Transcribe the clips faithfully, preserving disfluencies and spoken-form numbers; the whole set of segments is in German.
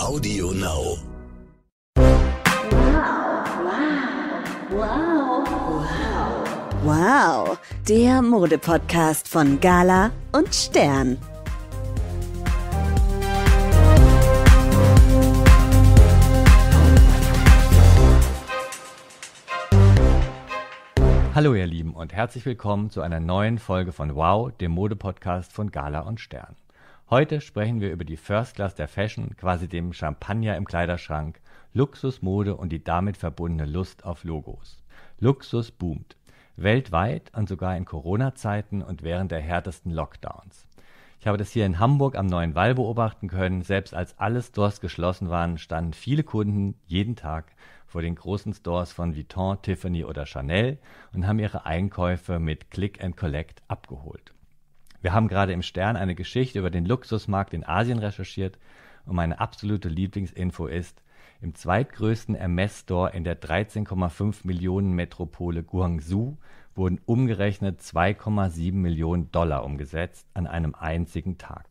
Audio Now. Wow, wow, wow. Wow, der Modepodcast von Gala und Stern. Hallo ihr Lieben und herzlich willkommen zu einer neuen Folge von Wow, dem Modepodcast von Gala und Stern. Heute sprechen wir über die First Class der Fashion, quasi dem Champagner im Kleiderschrank, Luxusmode und die damit verbundene Lust auf Logos. Luxus boomt. Weltweit und sogar in Corona-Zeiten und während der härtesten Lockdowns. Ich habe das hier in Hamburg am Neuen Wall beobachten können. Selbst als alle Stores geschlossen waren, standen viele Kunden jeden Tag vor den großen Stores von Vuitton, Tiffany oder Chanel und haben ihre Einkäufe mit Click and Collect abgeholt. Wir haben gerade im Stern eine Geschichte über den Luxusmarkt in Asien recherchiert und meine absolute Lieblingsinfo ist, im zweitgrößten M S-Store in der dreizehn Komma fünf Millionen Metropole Guangzhou wurden umgerechnet zwei Komma sieben Millionen Dollar umgesetzt an einem einzigen Tag.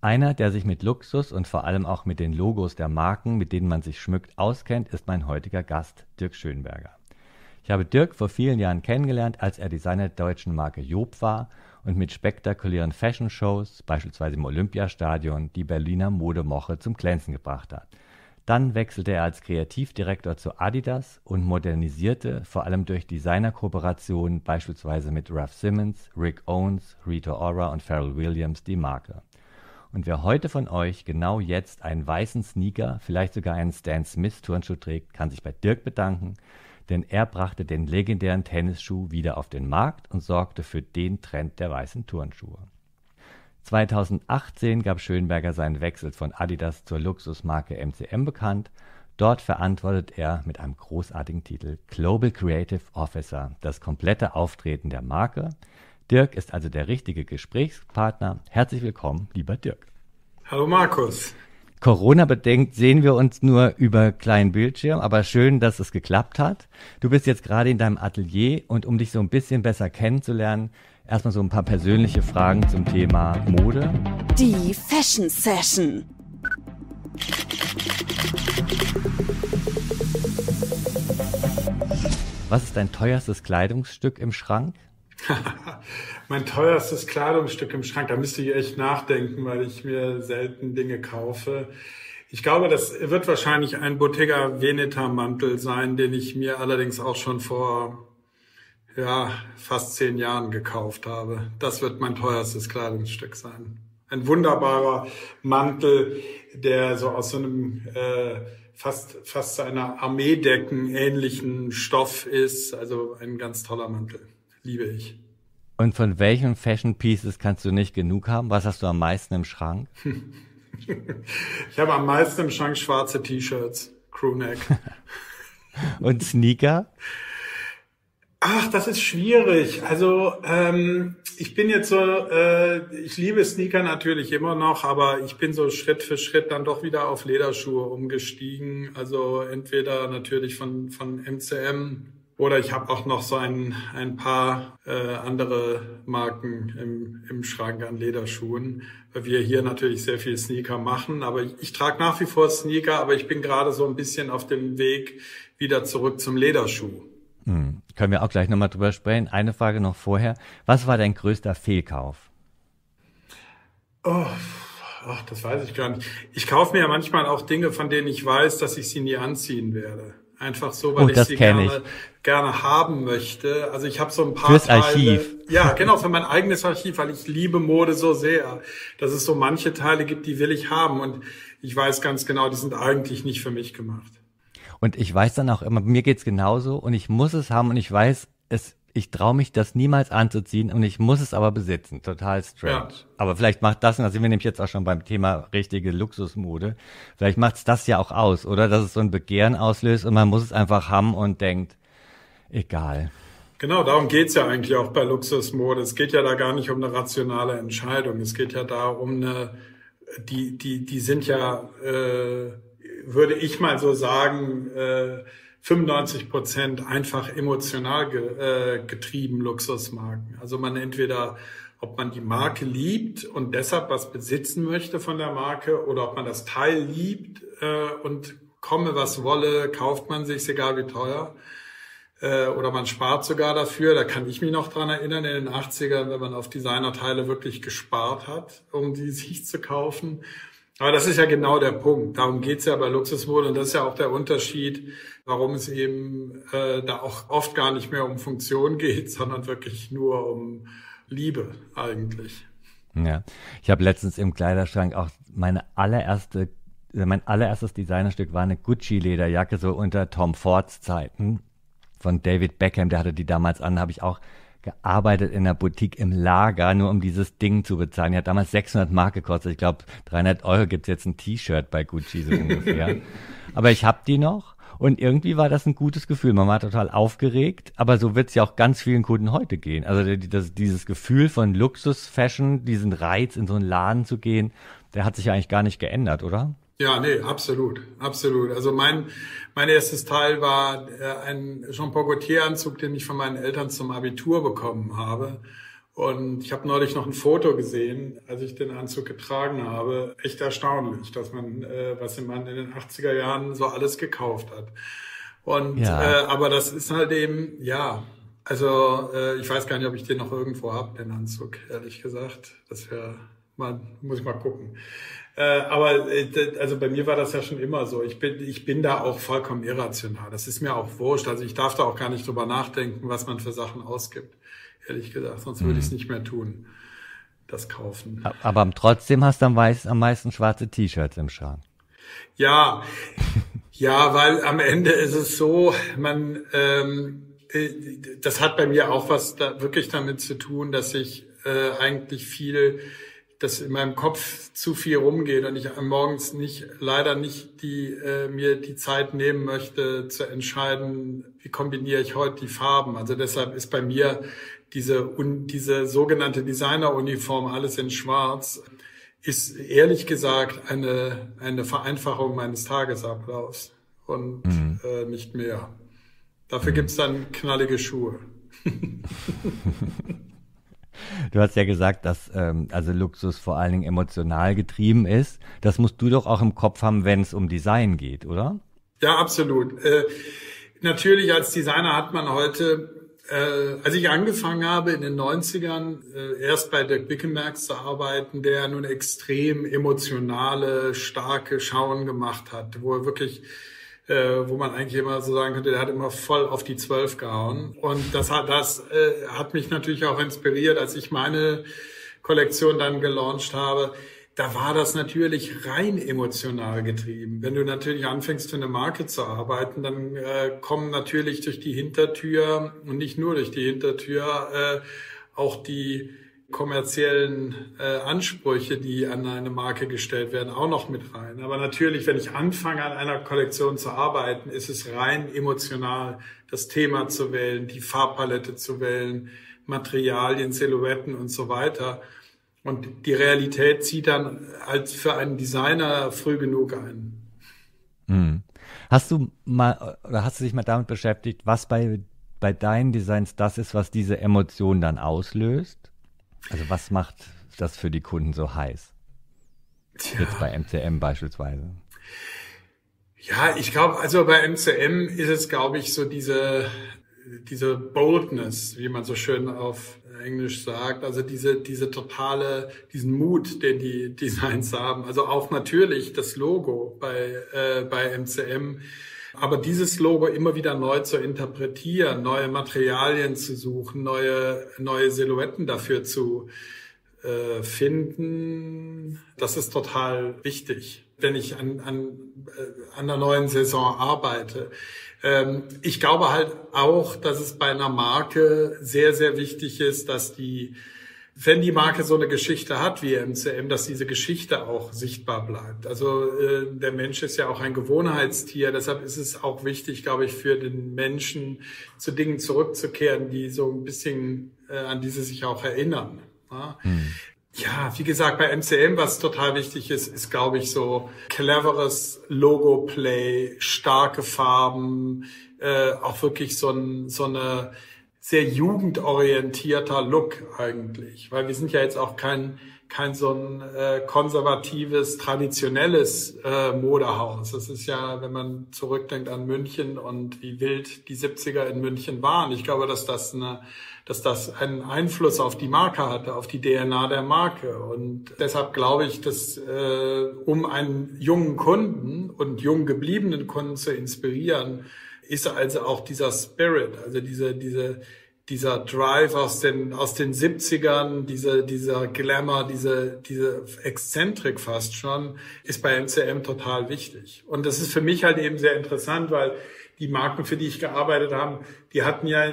Einer, der sich mit Luxus und vor allem auch mit den Logos der Marken, mit denen man sich schmückt, auskennt, ist mein heutiger Gast, Dirk Schönberger. Ich habe Dirk vor vielen Jahren kennengelernt, als er Designer der deutschen Marke Job war und mit spektakulären Fashion-Shows, beispielsweise im Olympiastadion, die Berliner Modewoche zum Glänzen gebracht hat. Dann wechselte er als Kreativdirektor zu Adidas und modernisierte, vor allem durch Designerkooperationen, beispielsweise mit Raf Simmons, Rick Owens, Rita Ora und Pharrell Williams, die Marke. Und wer heute von euch genau jetzt einen weißen Sneaker, vielleicht sogar einen Stan Smith-Turnschuh trägt, kann sich bei Dirk bedanken, denn er brachte den legendären Tennisschuh wieder auf den Markt und sorgte für den Trend der weißen Turnschuhe. zweitausendachtzehn gab Schönberger seinen Wechsel von Adidas zur Luxusmarke M C M bekannt. Dort verantwortet er mit einem großartigen Titel Global Creative Officer das komplette Auftreten der Marke. Dirk ist also der richtige Gesprächspartner. Herzlich willkommen, lieber Dirk. Hallo Markus. Corona-bedingt sehen wir uns nur über kleinen Bildschirm, aber schön, dass es geklappt hat. Du bist jetzt gerade in deinem Atelier und um dich so ein bisschen besser kennenzulernen, erstmal so ein paar persönliche Fragen zum Thema Mode. Die Fashion Session. Was ist dein teuerstes Kleidungsstück im Schrank? Mein teuerstes Kleidungsstück im Schrank, da müsste ich echt nachdenken, weil ich mir selten Dinge kaufe. Ich glaube, das wird wahrscheinlich ein Bottega Veneta Mantel sein, den ich mir allerdings auch schon vor ja, fast zehn Jahren gekauft habe. Das wird mein teuerstes Kleidungsstück sein. Ein wunderbarer Mantel, der so aus so einem äh, fast fast einer Armeedecken ähnlichen Stoff ist. Also ein ganz toller Mantel. Liebe ich. Und von welchen Fashion Pieces kannst du nicht genug haben? Was hast du am meisten im Schrank? Ich habe am meisten im Schrank schwarze T-Shirts, Crewneck. Und Sneaker? Ach, das ist schwierig. Also ähm, ich bin jetzt so, äh, ich liebe Sneaker natürlich immer noch, aber ich bin so Schritt für Schritt dann doch wieder auf Lederschuhe umgestiegen. Also entweder natürlich von von M C M. Oder ich habe auch noch so ein, ein paar äh, andere Marken im, im Schrank an Lederschuhen, weil wir hier natürlich sehr viel Sneaker machen. Aber ich, ich trage nach wie vor Sneaker, aber ich bin gerade so ein bisschen auf dem Weg wieder zurück zum Lederschuh. Hm. Können wir auch gleich nochmal drüber sprechen. Eine Frage noch vorher. Was war dein größter Fehlkauf? Oh, ach, das weiß ich gar nicht. Ich kaufe mir ja manchmal auch Dinge, von denen ich weiß, dass ich sie nie anziehen werde. Einfach so, weil oh, ich sie gerne, ich. gerne haben möchte. Also ich habe so ein paar Fürs Teile. Archiv. Ja, genau, für mein eigenes Archiv, weil ich liebe Mode so sehr, dass es so manche Teile gibt, die will ich haben. Und ich weiß ganz genau, die sind eigentlich nicht für mich gemacht. Und ich weiß dann auch immer, mir geht's genauso und ich muss es haben und ich weiß, es, ich traue mich das niemals anzuziehen und ich muss es aber besitzen. Total strange. Ja. Aber vielleicht macht das, und da sind wir nämlich jetzt auch schon beim Thema richtige Luxusmode, vielleicht macht es das ja auch aus, oder? Dass es so ein Begehren auslöst und man muss es einfach haben und denkt, egal. Genau, darum geht's ja eigentlich auch bei Luxusmode. Es geht ja da gar nicht um eine rationale Entscheidung. Es geht ja da um eine, die, die, die sind ja, äh, würde ich mal so sagen, äh, fünfundneunzig Prozent einfach emotional ge, äh, getrieben Luxusmarken. Also man entweder ob man die Marke liebt und deshalb was besitzen möchte von der Marke oder ob man das Teil liebt äh, und komme was wolle, kauft man sich, egal wie teuer, äh, oder man spart sogar dafür. Da kann ich mich noch dran erinnern, in den achtzigern, wenn man auf Designerteile wirklich gespart hat, um die sich zu kaufen. Aber das ist ja genau der Punkt. Darum geht's ja bei Luxusmode und das ist ja auch der Unterschied, warum es eben äh, da auch oft gar nicht mehr um Funktion geht, sondern wirklich nur um Liebe eigentlich. Ja, ich habe letztens im Kleiderschrank auch meine allererste Mein allererstes Designerstück war eine Gucci-Lederjacke, so unter Tom Fords Zeiten von David Beckham. Der hatte die damals an, habe ich auch gearbeitet in der Boutique im Lager, nur um dieses Ding zu bezahlen. Die hat damals sechshundert Mark gekostet. Ich glaube, dreihundert Euro gibt's jetzt ein T-Shirt bei Gucci, so ungefähr. Aber ich habe die noch und irgendwie war das ein gutes Gefühl. Man war total aufgeregt, aber so wird's ja auch ganz vielen Kunden heute gehen. Also das, dieses Gefühl von Luxus-Fashion, diesen Reiz, in so einen Laden zu gehen, der hat sich ja eigentlich gar nicht geändert, oder? Ja, nee, absolut, absolut. Also mein mein erstes Teil war ein Jean-Paul Gaultier-Anzug, den ich von meinen Eltern zum Abitur bekommen habe. Und ich habe neulich noch ein Foto gesehen, als ich den Anzug getragen habe. Echt erstaunlich, dass man, äh, was man in den achtziger Jahren so alles gekauft hat. Und ja. äh, aber das ist halt eben, ja, also äh, ich weiß gar nicht, ob ich den noch irgendwo habe, den Anzug, ehrlich gesagt. Das wäre... Man, muss ich mal gucken. Äh, aber also bei mir war das ja schon immer so. Ich bin, ich bin da auch vollkommen irrational. Das ist mir auch wurscht. Also ich darf da auch gar nicht drüber nachdenken, was man für Sachen ausgibt. Ehrlich gesagt, sonst hm. würde ich es nicht mehr tun, das Kaufen. Aber trotzdem hast du am, weiß, am meisten schwarze T-Shirts im Schrank. Ja, ja, weil am Ende ist es so, man, ähm, das hat bei mir auch was da wirklich damit zu tun, dass ich äh, eigentlich viel... dass in meinem Kopf zu viel rumgeht und ich morgens nicht, leider nicht die, äh, mir die Zeit nehmen möchte, zu entscheiden, wie kombiniere ich heute die Farben. Also deshalb ist bei mir diese, un, diese sogenannte Designeruniform, alles in schwarz, ist ehrlich gesagt eine, eine Vereinfachung meines Tagesablaufs und mhm. äh, nicht mehr. Dafür gibt's dann knallige Schuhe. Du hast ja gesagt, dass ähm, also Luxus vor allen Dingen emotional getrieben ist. Das musst du doch auch im Kopf haben, wenn es um Design geht, oder? Ja, absolut. Äh, natürlich als Designer hat man heute, äh, als ich angefangen habe in den neunzigern, äh, erst bei Dirk Wickenbergs zu arbeiten, der nun extrem emotionale, starke Schauen gemacht hat, wo er wirklich... Äh, wo man eigentlich immer so sagen könnte, der hat immer voll auf die Zwölf gehauen. Und das hat, das äh, hat mich natürlich auch inspiriert, als ich meine Kollektion dann gelauncht habe. Da war das natürlich rein emotional getrieben. Wenn du natürlich anfängst, für eine Marke zu arbeiten, dann äh, kommen natürlich durch die Hintertür und nicht nur durch die Hintertür äh, auch die kommerziellen äh, Ansprüche, die an eine Marke gestellt werden, auch noch mit rein. Aber natürlich, wenn ich anfange, an einer Kollektion zu arbeiten, ist es rein emotional, das Thema zu wählen, die Farbpalette zu wählen, Materialien, Silhouetten und so weiter. Und die Realität zieht dann als für einen Designer früh genug ein. Hm. Hast du mal oder hast du dich mal damit beschäftigt, was bei, bei deinen Designs das ist, was diese Emotion dann auslöst? Also was macht das für die Kunden so heiß? Tja. Jetzt bei M C M beispielsweise. Ja, ich glaube, also bei M C M ist es, glaube ich, so diese, diese Boldness, wie man so schön auf Englisch sagt, also diese, diese totale, diesen Mut, den die Designs haben. Also auch natürlich das Logo bei, äh, bei M C M. Aber dieses Logo immer wieder neu zu interpretieren, neue Materialien zu suchen, neue, neue Silhouetten dafür zu äh, finden, das ist total wichtig, wenn ich an, an, äh, an der neuen Saison arbeite. Ähm, ich glaube halt auch, dass es bei einer Marke sehr, sehr wichtig ist, dass die, wenn die Marke so eine Geschichte hat wie M C M, dass diese Geschichte auch sichtbar bleibt. Also äh, der Mensch ist ja auch ein Gewohnheitstier, deshalb ist es auch wichtig, glaube ich, für den Menschen zu Dingen zurückzukehren, die so ein bisschen, äh, an die sie sich auch erinnern. Ja? Mhm. Ja, wie gesagt, bei M C M, was total wichtig ist, ist, glaube ich, so cleveres Logo-Play, starke Farben, äh, auch wirklich so, ein, so eine... sehr jugendorientierter Look eigentlich, weil wir sind ja jetzt auch kein kein so ein äh, konservatives, traditionelles äh, Modehaus. Das ist ja, wenn man zurückdenkt an München und wie wild die siebziger in München waren. Ich glaube, dass das eine, dass das einen Einfluss auf die Marke hatte, auf die D N A der Marke. Und deshalb glaube ich, dass äh, um einen jungen Kunden und jung gebliebenen Kunden zu inspirieren, ist also auch dieser Spirit, also diese, diese, dieser Drive aus den, aus den siebzigern, diese, dieser Glamour, diese, diese Exzentrik fast schon, ist bei M C M total wichtig. Und das ist für mich halt eben sehr interessant, weil die Marken, für die ich gearbeitet habe, die hatten ja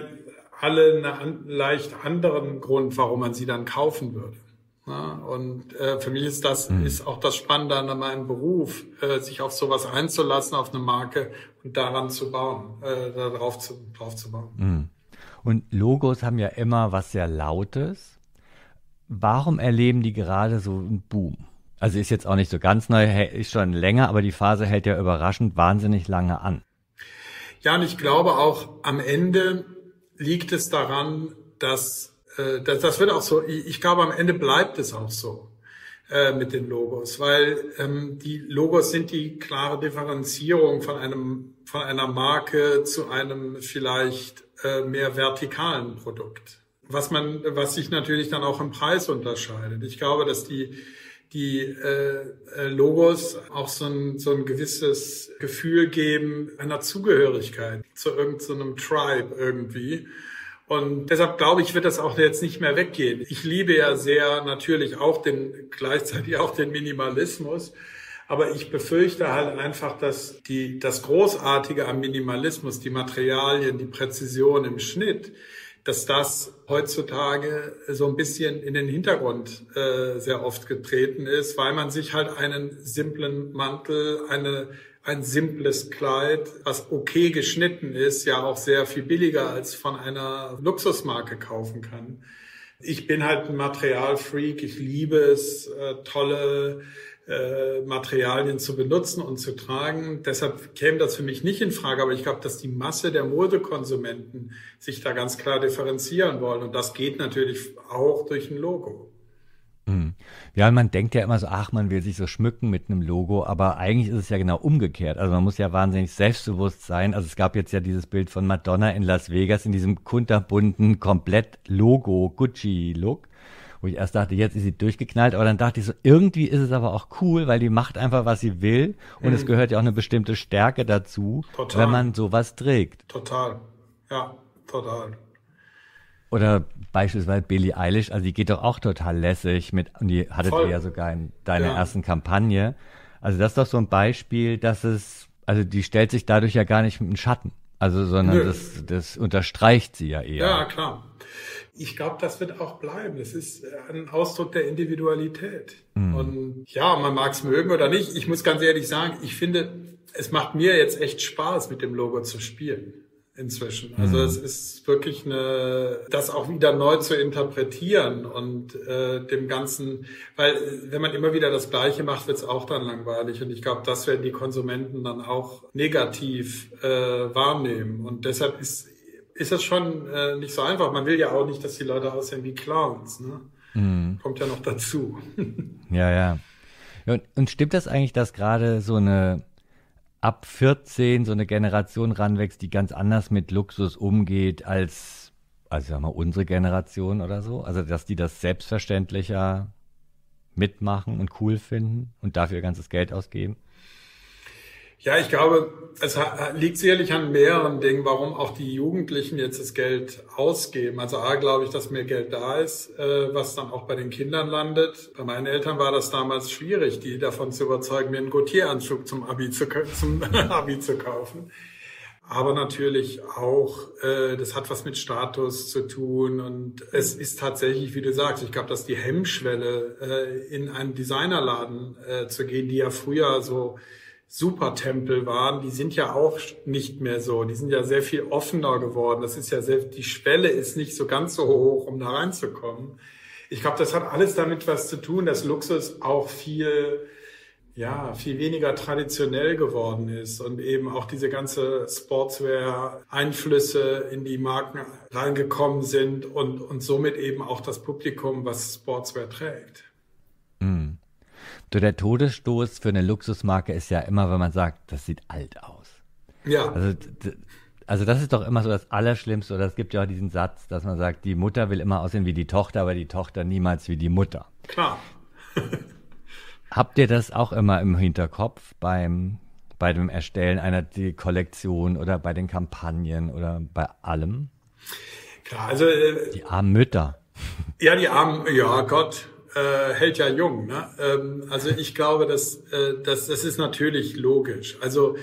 alle einen leicht anderen Grund, warum man sie dann kaufen würde. Ja, und äh, für mich ist das mhm. ist auch das Spannende an meinem Beruf, äh, sich auf sowas einzulassen, auf eine Marke und daran zu bauen, äh, darauf zu, drauf zu bauen. Mhm. Und Logos haben ja immer was sehr Lautes. Warum erleben die gerade so einen Boom? Also ist jetzt auch nicht so ganz neu, ist schon länger, aber die Phase hält ja überraschend wahnsinnig lange an. Ja, und ich glaube auch, am Ende liegt es daran, dass Das, das wird auch so, ich glaube, am Ende bleibt es auch so äh, mit den Logos, weil ähm, die Logos sind die klare Differenzierung von einem von einer Marke zu einem vielleicht äh, mehr vertikalen Produkt, was man, was sich natürlich dann auch im Preis unterscheidet. Ich glaube, dass die die äh, Logos auch so ein, so ein gewisses Gefühl geben einer Zugehörigkeit zu irgendeinem Tribe irgendwie. Und deshalb glaube ich, wird das auch jetzt nicht mehr weggehen. Ich liebe ja sehr natürlich auch den, gleichzeitig auch den Minimalismus. Aber ich befürchte halt einfach, dass die, das Großartige am Minimalismus, die Materialien, die Präzision im Schnitt, dass das heutzutage so ein bisschen in den Hintergrund äh, sehr oft getreten ist, weil man sich halt einen simplen Mantel, eine ein simples Kleid, was okay geschnitten ist, ja auch sehr viel billiger als von einer Luxusmarke kaufen kann. Ich bin halt ein Materialfreak, ich liebe es, äh, tolle äh, Materialien zu benutzen und zu tragen. Deshalb käme das für mich nicht in Frage, aber ich glaube, dass die Masse der Modekonsumenten sich da ganz klar differenzieren wollen. Und das geht natürlich auch durch ein Logo. Ja, man denkt ja immer so, ach, man will sich so schmücken mit einem Logo, aber eigentlich ist es ja genau umgekehrt. Also man muss ja wahnsinnig selbstbewusst sein. Also es gab jetzt ja dieses Bild von Madonna in Las Vegas in diesem kunterbunten, komplett Logo-Gucci-Look, wo ich erst dachte, jetzt ist sie durchgeknallt, aber dann dachte ich so, irgendwie ist es aber auch cool, weil die macht einfach, was sie will und mhm. es gehört ja auch eine bestimmte Stärke dazu, total. Wenn man sowas trägt. Total, ja, total. Oder beispielsweise Billie Eilish, also die geht doch auch total lässig mit, und die hattet ihr ja sogar in deiner ja. ersten Kampagne. Also das ist doch so ein Beispiel, dass es, also die stellt sich dadurch ja gar nicht mit dem Schatten, also sondern das, das unterstreicht sie ja eher. Ja, klar. Ich glaube, das wird auch bleiben. Das ist ein Ausdruck der Individualität. Mhm. Und ja, man mag es mögen oder nicht. Ich muss ganz ehrlich sagen, ich finde, es macht mir jetzt echt Spaß, mit dem Logo zu spielen. Inzwischen. Also mhm. es ist wirklich eine, das auch wieder neu zu interpretieren und äh, dem Ganzen, weil wenn man immer wieder das Gleiche macht, wird es auch dann langweilig. Und ich glaube, das werden die Konsumenten dann auch negativ äh, wahrnehmen. Und deshalb ist ist das schon äh, nicht so einfach. Man will ja auch nicht, dass die Leute aussehen wie Clowns. Ne? Mhm. Kommt ja noch dazu. ja, ja. Und, und stimmt das eigentlich, dass gerade so eine ab vierzehn so eine Generation ranwächst, die ganz anders mit Luxus umgeht als, also sagen wir mal, unsere Generation oder so? Also, dass die das selbstverständlicher mitmachen und cool finden und dafür ihr ganzes Geld ausgeben? Ja, ich glaube, es liegt sicherlich an mehreren Dingen, warum auch die Jugendlichen jetzt das Geld ausgeben. Also A, glaube ich, dass mehr Geld da ist, was dann auch bei den Kindern landet. Bei meinen Eltern war das damals schwierig, die davon zu überzeugen, mir einen Gautieranzug zum Abi zu, zum Abi zu kaufen. Aber natürlich auch, das hat was mit Status zu tun. Und es ist tatsächlich, wie du sagst, ich glaube, dass die Hemmschwelle, in einen Designerladen zu gehen, die ja früher so Supertempel waren, die sind ja auch nicht mehr so. Die sind ja sehr viel offener geworden. Das ist ja sehr, die Schwelle ist nicht so ganz so hoch, um da reinzukommen. Ich glaube, das hat alles damit was zu tun, dass Luxus auch viel, ja, viel weniger traditionell geworden ist und eben auch diese ganze Sportswear-Einflüsse in die Marken reingekommen sind und, und somit eben auch das Publikum, was Sportswear trägt. Mm. Der Todesstoß für eine Luxusmarke ist ja immer, wenn man sagt, das sieht alt aus. Ja. Also, also das ist doch immer so das Allerschlimmste, oder es gibt ja auch diesen Satz, dass man sagt, die Mutter will immer aussehen wie die Tochter, aber die Tochter niemals wie die Mutter. Klar. Habt ihr das auch immer im Hinterkopf beim, bei dem Erstellen einer Kollektion oder bei den Kampagnen oder bei allem? Klar, also äh, die armen Mütter. Ja, die armen, ja Gott, äh, hält ja jung. Ne? Ähm, also ich glaube, dass, äh, dass, das ist natürlich logisch. Also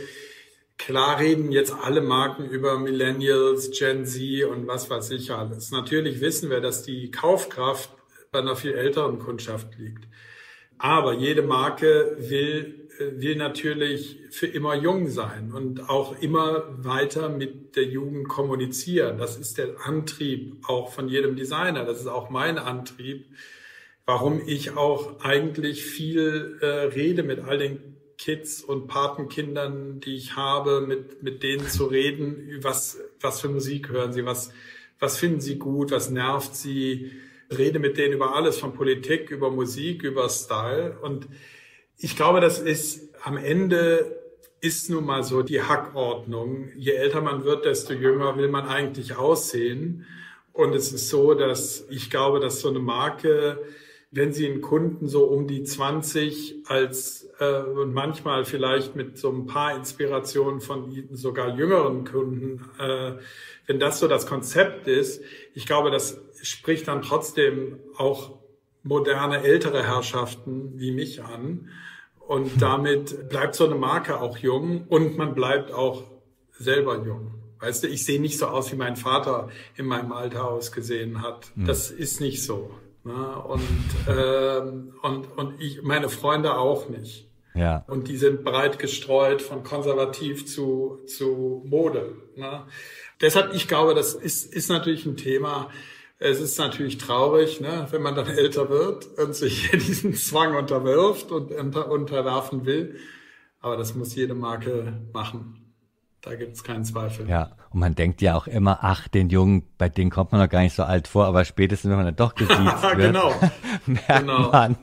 klar reden jetzt alle Marken über Millennials, Gen Z und was weiß ich alles. Natürlich wissen wir, dass die Kaufkraft bei einer viel älteren Kundschaft liegt. Aber jede Marke will, will natürlich für immer jung sein und auch immer weiter mit der Jugend kommunizieren. Das ist der Antrieb auch von jedem Designer. Das ist auch mein Antrieb, warum ich auch eigentlich viel äh, rede mit all den Kids und Patenkindern, die ich habe, mit, mit denen zu reden, was, was für Musik hören sie, was, was finden sie gut, was nervt sie. Rede mit denen über alles, von Politik, über Musik, über Style. Und ich glaube, das ist, am Ende ist nun mal so die Hackordnung. Je älter man wird, desto jünger will man eigentlich aussehen. Und es ist so, dass ich glaube, dass so eine Marke, wenn sie einen Kunden so um die zwanzig als, äh, und manchmal vielleicht mit so ein paar Inspirationen von sogar jüngeren Kunden, äh, wenn das so das Konzept ist, ich glaube, das spricht dann trotzdem auch moderne, ältere Herrschaften wie mich an. Und damit bleibt so eine Marke auch jung und man bleibt auch selber jung. Weißt du, ich sehe nicht so aus, wie mein Vater in meinem Alter ausgesehen hat. Mhm. Das ist nicht so. Ne? Und, äh, und, und ich, meine Freunde auch nicht. Ja. Und die sind breit gestreut von konservativ zu, zu Mode. Ne? Deshalb, ich glaube, das ist, ist natürlich ein Thema. Es ist natürlich traurig, ne, wenn man dann älter wird und sich diesen Zwang unterwirft und unter, unterwerfen will. Aber das muss jede Marke machen. Da gibt es keinen Zweifel. Ja, und man denkt ja auch immer, ach, den Jungen, bei denen kommt man noch gar nicht so alt vor, aber spätestens, wenn man dann doch gesiezt wird, genau. merkt, genau. Man,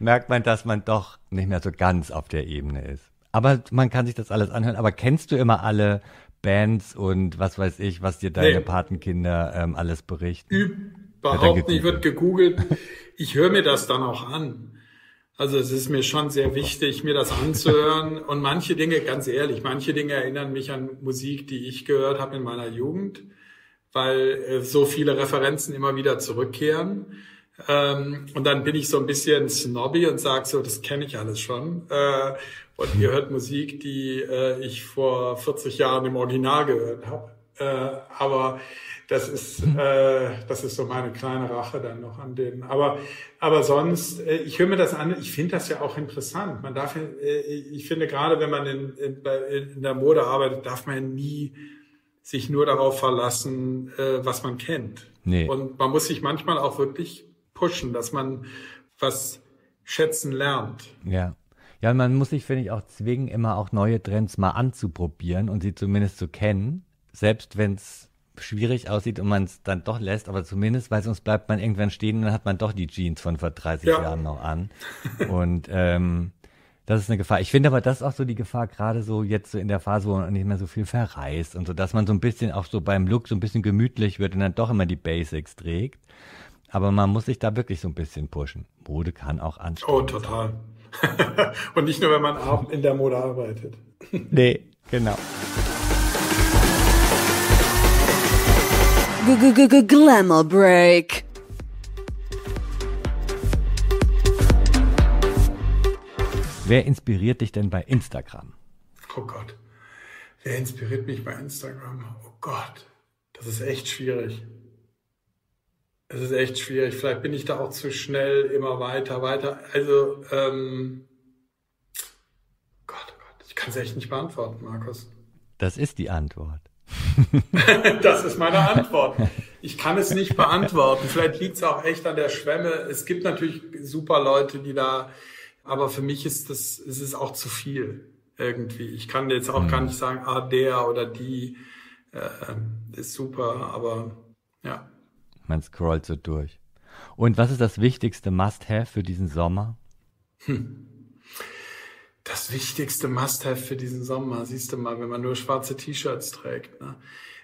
merkt man, dass man doch nicht mehr so ganz auf der Ebene ist. Aber man kann sich das alles anhören. Aber kennst du immer alle Bands und was weiß ich, was dir deine nee. Patenkinder ähm, alles berichten? Überhaupt nicht, wird gegoogelt. Ich höre mir das dann auch an. Also es ist mir schon sehr wichtig, mir das anzuhören. Und manche Dinge, ganz ehrlich, manche Dinge erinnern mich an Musik, die ich gehört habe in meiner Jugend, weil äh, so viele Referenzen immer wieder zurückkehren. Ähm, und dann bin ich so ein bisschen snobby und sage so, das kenne ich alles schon. Äh, Und ihr hört Musik, die äh, ich vor vierzig Jahren im Original gehört habe. Äh, aber das ist, äh, das ist so meine kleine Rache dann noch an denen. Aber, aber sonst, äh, ich höre mir das an. Ich finde das ja auch interessant. Man darf, äh, ich finde gerade, wenn man in, in, in der Mode arbeitet, darf man nie sich nur darauf verlassen, äh, was man kennt. Nee. Und man muss sich manchmal auch wirklich pushen, dass man was schätzen lernt. Ja. Ja, man muss sich, finde ich, auch zwingen, immer auch neue Trends mal anzuprobieren und sie zumindest zu kennen, selbst wenn es schwierig aussieht und man es dann doch lässt, aber zumindest, weil sonst bleibt man irgendwann stehen und dann hat man doch die Jeans von vor dreißig ja. Jahren noch an. Und ähm, das ist eine Gefahr. Ich finde aber, das ist auch so die Gefahr, gerade so jetzt so in der Phase, wo man nicht mehr so viel verreist und so, dass man so ein bisschen auch so beim Look so ein bisschen gemütlich wird und dann doch immer die Basics trägt. Aber man muss sich da wirklich so ein bisschen pushen. Mode kann auch anstrengend. Oh, total. Sein. Und nicht nur, wenn man auch in der Mode arbeitet. Nee, genau. Glamour Break. Wer inspiriert dich denn bei Instagram? Oh Gott. Wer inspiriert mich bei Instagram? Oh Gott. Das ist echt schwierig. Es ist echt schwierig. Vielleicht bin ich da auch zu schnell, immer weiter, weiter. Also, ähm, Gott, oh Gott, ich kann es echt nicht beantworten, Markus. Das ist die Antwort. Das ist meine Antwort. Ich kann es nicht beantworten. Vielleicht liegt es auch echt an der Schwemme. Es gibt natürlich super Leute, die da Aber für mich ist das, es ist auch zu viel irgendwie. Ich kann jetzt auch mhm. gar nicht sagen, ah, der oder die äh, ist super, aber ja. Man scrollt so durch. Und was ist das wichtigste Must-Have für diesen Sommer? Hm. Das wichtigste Must-Have für diesen Sommer, siehst du mal, wenn man nur schwarze T-Shirts trägt. Ne?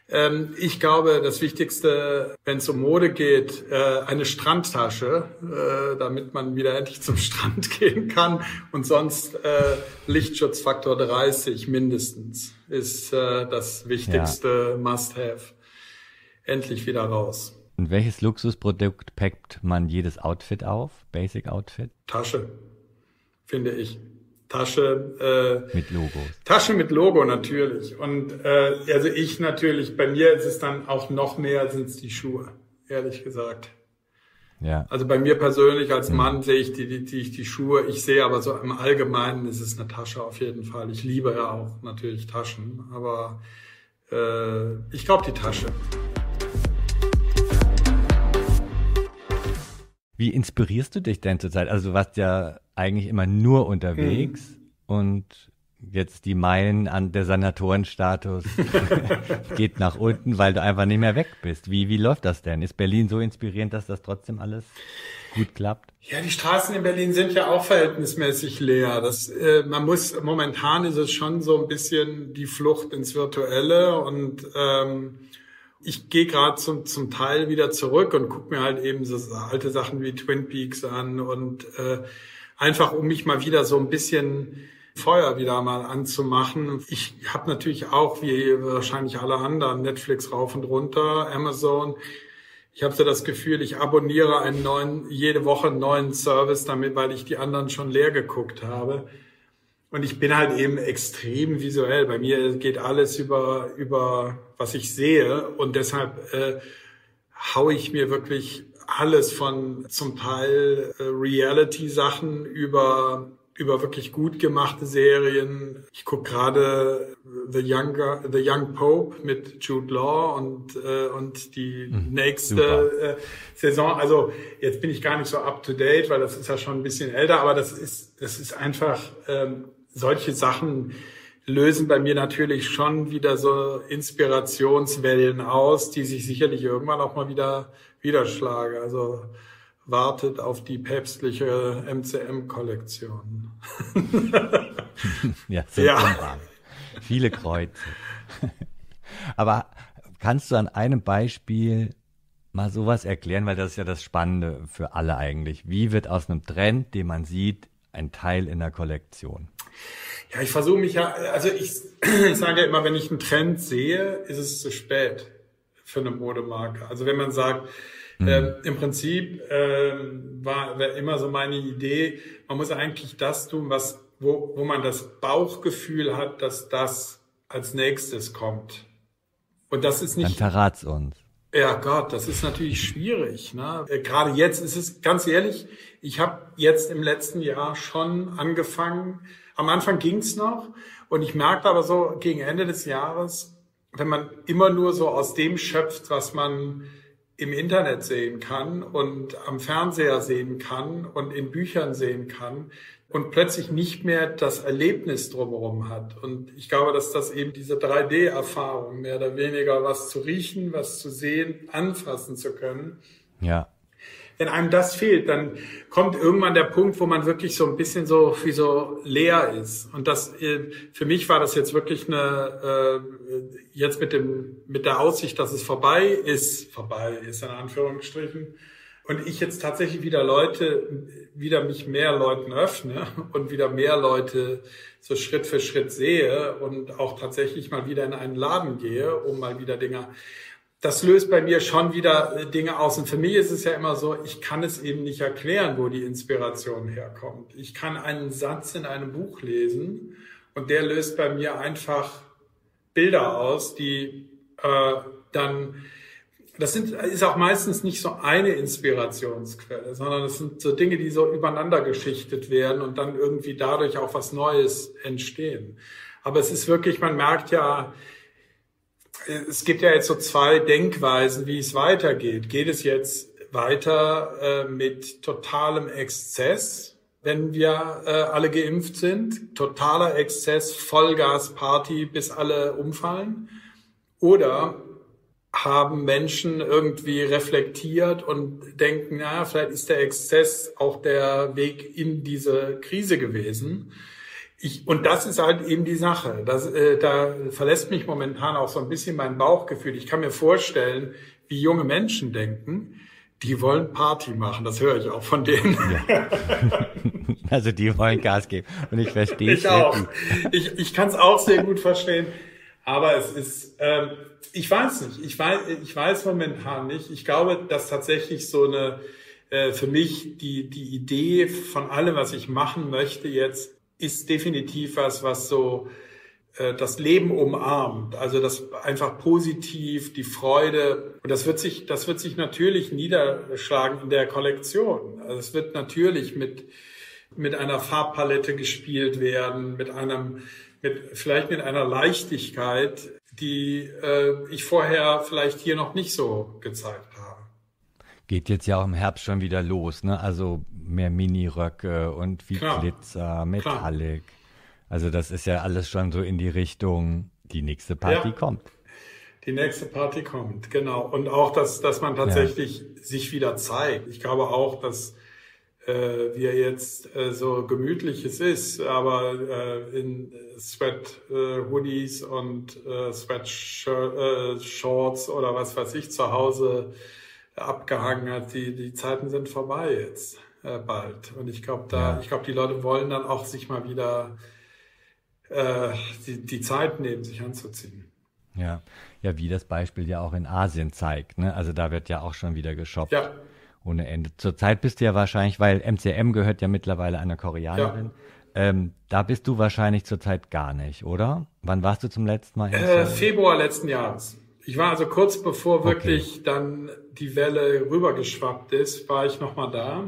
Ähm, ich glaube, das Wichtigste, wenn es um Mode geht, äh, eine Strandtasche, äh, damit man wieder endlich zum Strand gehen kann. Und sonst äh, Lichtschutzfaktor dreißig mindestens ist äh, das wichtigste ja. Must-Have. Endlich wieder raus. Und welches Luxusprodukt packt man jedes Outfit auf? Basic Outfit? Tasche, finde ich. Tasche äh, mit Logo. Tasche mit Logo natürlich. Und äh, also ich natürlich, bei mir ist es dann auch noch mehr, sind es die Schuhe, ehrlich gesagt. Ja. Also bei mir persönlich als Mann mhm. sehe ich die, die, die, die Schuhe. Ich sehe aber so im Allgemeinen ist es eine Tasche auf jeden Fall. Ich liebe ja auch natürlich Taschen, aber äh, ich glaube die Tasche. Wie inspirierst du dich denn zurzeit? Also du warst ja eigentlich immer nur unterwegs mhm. und jetzt die Meilen an der Sanatorenstatus geht nach unten, weil du einfach nicht mehr weg bist. Wie, wie läuft das denn? Ist Berlin so inspirierend, dass das trotzdem alles gut klappt? Ja, die Straßen in Berlin sind ja auch verhältnismäßig leer. Das, äh, man muss, momentan ist es schon so ein bisschen die Flucht ins Virtuelle und ähm, ich gehe gerade zum, zum Teil wieder zurück und gucke mir halt eben so alte Sachen wie Twin Peaks an und äh, einfach, um mich mal wieder so ein bisschen Feuer wieder mal anzumachen. Ich habe natürlich auch, wie wahrscheinlich alle anderen, Netflix rauf und runter, Amazon. Ich habe so das Gefühl, ich abonniere einen neuen, jede Woche einen neuen Service, damit, weil ich die anderen schon leer geguckt habe. Und ich bin halt eben extrem visuell. Bei mir geht alles über, über was ich sehe. Und deshalb äh, haue ich mir wirklich alles von zum Teil äh, Reality-Sachen über, über wirklich gut gemachte Serien. Ich gucke gerade The Young, The Young Pope mit Jude Law und, äh, und die mhm, nächste äh, Saison. Also jetzt bin ich gar nicht so up-to-date, weil das ist ja schon ein bisschen älter. Aber das ist, das ist einfach... Ähm, solche Sachen lösen bei mir natürlich schon wieder so Inspirationswellen aus, die sich sicherlich irgendwann auch mal wieder widerschlagen. Also wartet auf die päpstliche M C M-Kollektion. Ja, sehr ja. Viele Kreuze. Aber kannst du an einem Beispiel mal sowas erklären, weil das ist ja das Spannende für alle eigentlich. Wie wird aus einem Trend, den man sieht, ein Teil in der Kollektion? Ja, ich versuche mich ja, also ich, ich sage ja immer, wenn ich einen Trend sehe, ist es zu spät für eine Modemarke. Also wenn man sagt, mhm. äh, im Prinzip äh, war, war immer so meine Idee, man muss eigentlich das tun, was wo, wo man das Bauchgefühl hat, dass das als nächstes kommt. Und das ist nicht... Dann verrat's uns. Ja Gott, das ist natürlich schwierig. Ne? Äh, gerade jetzt ist es, ganz ehrlich, ich habe jetzt im letzten Jahr schon angefangen, am Anfang ging's noch und ich merkte aber so gegen Ende des Jahres, wenn man immer nur so aus dem schöpft, was man im Internet sehen kann und am Fernseher sehen kann und in Büchern sehen kann und plötzlich nicht mehr das Erlebnis drumherum hat. Und ich glaube, dass das eben diese drei D-Erfahrung, mehr oder weniger was zu riechen, was zu sehen, anfassen zu können. Ja. Wenn einem das fehlt, dann kommt irgendwann der Punkt, wo man wirklich so ein bisschen so wie so leer ist. Und das für mich war das jetzt wirklich eine äh, jetzt mit dem mit der Aussicht, dass es vorbei ist, vorbei ist in Anführungsstrichen. Und ich jetzt tatsächlich wieder Leute, wieder mich mehr Leuten öffne und wieder mehr Leute so Schritt für Schritt sehe und auch tatsächlich mal wieder in einen Laden gehe, um mal wieder Dinge. Das löst bei mir schon wieder Dinge aus. Und für mich ist es ja immer so, ich kann es eben nicht erklären, wo die Inspiration herkommt. Ich kann einen Satz in einem Buch lesen und der löst bei mir einfach Bilder aus, die äh, dann... Das sind, ist auch meistens nicht so eine Inspirationsquelle, sondern es sind so Dinge, die so übereinander geschichtet werden und dann irgendwie dadurch auch was Neues entstehen. Aber es ist wirklich, man merkt ja, es gibt ja jetzt so zwei Denkweisen, wie es weitergeht. Geht es jetzt weiter äh, mit totalem Exzess wenn wir äh, alle geimpft sind, totaler Exzess, Vollgas-Party, bis alle umfallen? Oder haben Menschen irgendwie reflektiert und denken, na, vielleicht ist der Exzess auch der Weg in diese Krise gewesen? Ich, und das ist halt eben die Sache. Das, äh, da verlässt mich momentan auch so ein bisschen mein Bauchgefühl. Ich kann mir vorstellen, wie junge Menschen denken. Die wollen Party machen, das höre ich auch von denen. Ja. Also die wollen Gas geben und ich verstehe es. Ich auch. Ich, ich kann es auch sehr gut verstehen, aber es ist, ähm, ich weiß nicht, ich weiß, ich weiß momentan nicht. Ich glaube, dass tatsächlich so eine, äh, für mich die die Idee von allem, was ich machen möchte jetzt, ist definitiv was, was so äh, das Leben umarmt. Also das einfach positiv, die Freude. Und das wird sich, das wird sich natürlich niederschlagen in der Kollektion. Also es wird natürlich mit, mit einer Farbpalette gespielt werden, mit einem, mit, vielleicht mit einer Leichtigkeit, die äh, ich vorher vielleicht hier noch nicht so gezeigt habe. Geht jetzt ja auch im Herbst schon wieder los, ne? Also mehr Miniröcke und viel Klar. Glitzer, Metallic. Klar. Also das ist ja alles schon so in die Richtung, die nächste Party ja. kommt. Die nächste Party kommt, genau. Und auch, dass, dass man tatsächlich ja. sich wieder zeigt. Ich glaube auch, dass äh, wir jetzt äh, so gemütlich es ist, aber äh, in Sweat-Hoodies äh, und äh, Sweat-Shorts äh, oder was weiß ich zu Hause abgehangen hat, die, die Zeiten sind vorbei jetzt äh, bald. Und ich glaube, da, ja. ich glaube, die Leute wollen dann auch sich mal wieder äh, die, die Zeit nehmen, sich anzuziehen. Ja, ja, wie das Beispiel ja auch in Asien zeigt, ne? Also da wird ja auch schon wieder geshoppt. Ja. Ohne Ende. Zurzeit bist du ja wahrscheinlich, weil M C M gehört ja mittlerweile einer Koreanerin, ja. ähm, da bist du wahrscheinlich zurzeit gar nicht, oder? Wann warst du zum letzten Mal? Äh, Februar letzten Jahres. Ich war also kurz bevor wirklich okay. dann die Welle rübergeschwappt ist, war ich nochmal da.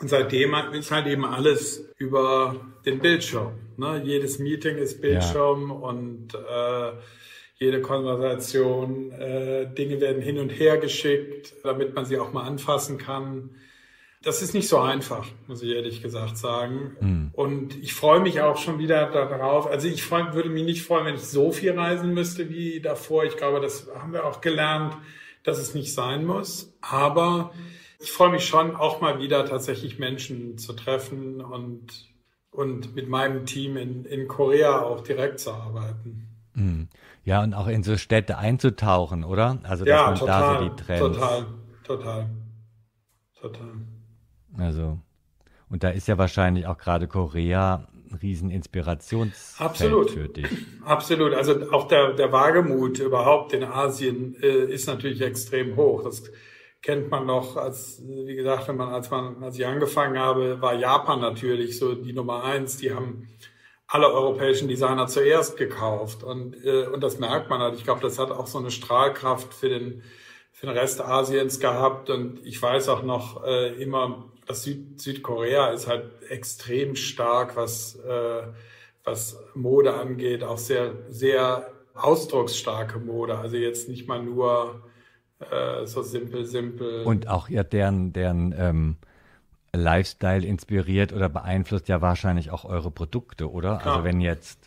Und seitdem ist halt eben alles über den Bildschirm, ne? Jedes Meeting ist Bildschirm ja. und äh, jede Konversation, äh, Dinge werden hin und her geschickt, damit man sie auch mal anfassen kann. Das ist nicht so einfach, muss ich ehrlich gesagt sagen. Mhm. Und ich freue mich auch schon wieder darauf. Also ich freu, würde mich nicht freuen, wenn ich so viel reisen müsste wie davor. Ich glaube, das haben wir auch gelernt, dass es nicht sein muss. Aber ich freue mich schon, auch mal wieder tatsächlich Menschen zu treffen und, und mit meinem Team in, in Korea auch direkt zu arbeiten. Mhm. Ja, und auch in so Städte einzutauchen, oder? Also, dass ja, man total, da so die Trends... total, total, total. Also, und da ist ja wahrscheinlich auch gerade Korea ein riesen Inspirationsfeld absolut. Für dich. Absolut, also auch der, der Wagemut überhaupt in Asien äh, ist natürlich extrem hoch. Das kennt man noch, als, wie gesagt, wenn man, als man, als ich angefangen habe, war Japan natürlich so die Nummer eins, die haben alle europäischen Designer zuerst gekauft und äh, und das merkt man halt. Ich glaube, das hat auch so eine Strahlkraft für den für den Rest Asiens gehabt und ich weiß auch noch äh, immer, dass Süd Südkorea ist halt extrem stark, was äh, was Mode angeht, auch sehr sehr ausdrucksstarke Mode. Also jetzt nicht mal nur äh, so simpel simpel. Und auch ja deren deren ähm Lifestyle inspiriert oder beeinflusst ja wahrscheinlich auch eure Produkte, oder? Klar. Also wenn jetzt,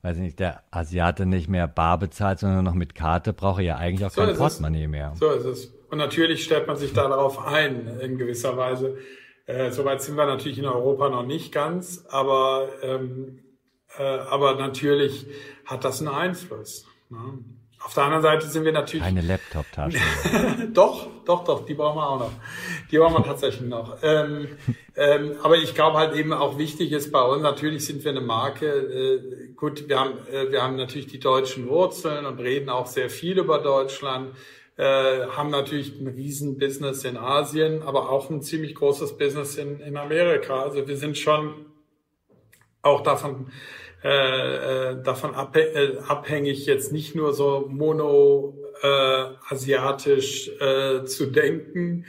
weiß ich nicht, der Asiate nicht mehr bar bezahlt, sondern noch mit Karte, braucht er ja eigentlich auch so kein Portemonnaie mehr. So ist es. Und natürlich stellt man sich darauf ein, in gewisser Weise. Äh, Soweit sind wir natürlich in Europa noch nicht ganz, aber, ähm, äh, aber natürlich hat das einen Einfluss. Ne? Auf der anderen Seite sind wir natürlich... Eine Laptop-Tasche. Doch, doch, doch, die brauchen wir auch noch. Die brauchen wir tatsächlich noch. Ähm, ähm, aber ich glaube halt eben auch wichtig ist bei uns, natürlich sind wir eine Marke, äh, gut, wir haben, äh, wir haben natürlich die deutschen Wurzeln und reden auch sehr viel über Deutschland, äh, haben natürlich ein riesen Business in Asien, aber auch ein ziemlich großes Business in, in Amerika. Also wir sind schon auch davon... Äh, davon abhäng äh, abhängig, jetzt nicht nur so mono-asiatisch äh, äh, zu denken,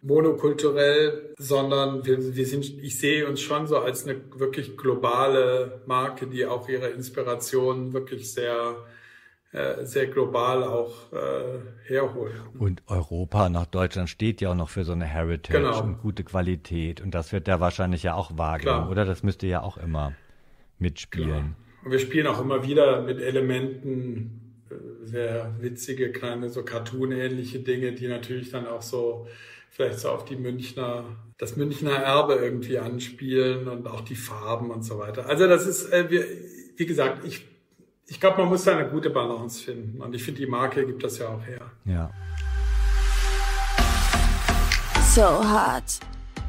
monokulturell, sondern wir, wir sind, ich sehe uns schon so als eine wirklich globale Marke, die auch ihre Inspiration wirklich sehr äh, sehr global auch äh, herholen. Und Europa nach Deutschland steht ja auch noch für so eine Heritage, genau, und gute Qualität. Und das wird ja wahrscheinlich ja auch wahrgenommen, klar, oder? Das müsst ihr ja auch immer mitspielen. Klar. Und wir spielen auch immer wieder mit Elementen, sehr witzige, kleine, so Cartoon-ähnliche Dinge, die natürlich dann auch so vielleicht so auf die Münchner, das Münchner Erbe irgendwie anspielen und auch die Farben und so weiter. Also das ist, äh, wie, wie gesagt, ich, ich glaube, man muss da eine gute Balance finden. Und ich finde, die Marke gibt das ja auch her. Ja. So hot,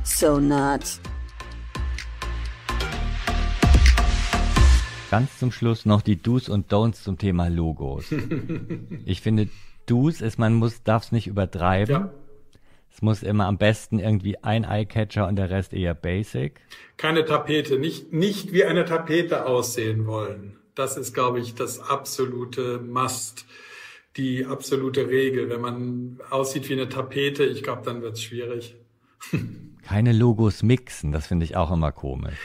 so not. Ganz zum Schluss noch die Do's und Don'ts zum Thema Logos. Ich finde, Do's ist, man muss, darf es nicht übertreiben. Ja. Es muss immer am besten irgendwie ein Eyecatcher und der Rest eher basic. Keine Tapete, nicht, nicht wie eine Tapete aussehen wollen. Das ist, glaube ich, das absolute Must, die absolute Regel. Wenn man aussieht wie eine Tapete, ich glaube, dann wird es schwierig. Keine Logos mixen, das finde ich auch immer komisch.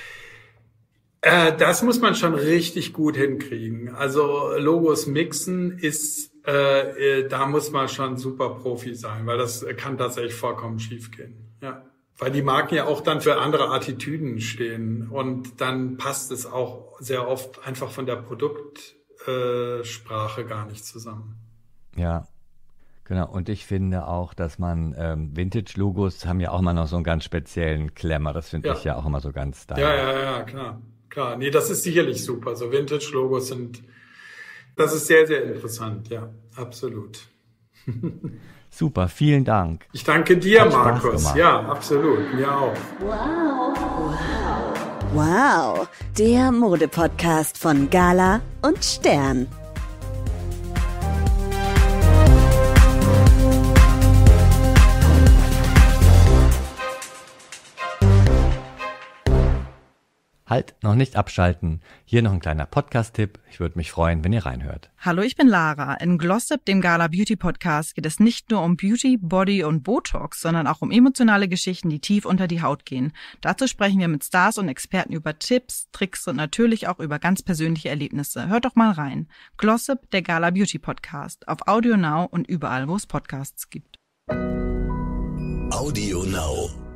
Äh, das muss man schon richtig gut hinkriegen. Also Logos mixen ist, äh, äh, da muss man schon super Profi sein, weil das kann tatsächlich vollkommen schief gehen. Ja. Weil die Marken ja auch dann für andere Attitüden stehen und dann passt es auch sehr oft einfach von der Produktsprache gar nicht zusammen. Ja, genau. Und ich finde auch, dass man ähm, Vintage-Logos haben ja auch immer noch so einen ganz speziellen Klemmer. Das finde ja. ich ja auch immer so ganz stylisch. Ja, ja, ja, klar. Klar, nee, das ist sicherlich super. So Vintage-Logos sind, das ist sehr, sehr interessant. Ja, absolut. Super, vielen Dank. Ich danke dir, Markus. Ja, absolut, mir auch. Wow. Wow. Wow, der Mode-Podcast von Gala und Stern. Halt, noch nicht abschalten. Hier noch ein kleiner Podcast-Tipp. Ich würde mich freuen, wenn ihr reinhört. Hallo, ich bin Lara. In Glossip, dem Gala Beauty Podcast, geht es nicht nur um Beauty, Body und Botox, sondern auch um emotionale Geschichten, die tief unter die Haut gehen. Dazu sprechen wir mit Stars und Experten über Tipps, Tricks und natürlich auch über ganz persönliche Erlebnisse. Hört doch mal rein. Glossip, der Gala Beauty Podcast. Auf Audio Now und überall, wo es Podcasts gibt. Audio Now.